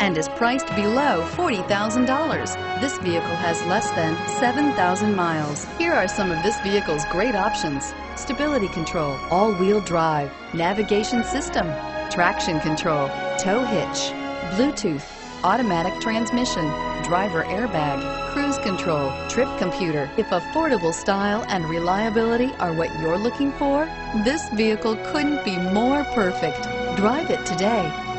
and is priced below $40,000. This vehicle has less than 7,000 miles. Here are some of this vehicle's great options: stability control, all-wheel drive, navigation system, traction control, tow hitch, Bluetooth, automatic transmission, driver airbag, cruise control, trip computer. If affordable style and reliability are what you're looking for, this vehicle couldn't be more perfect. Drive it today.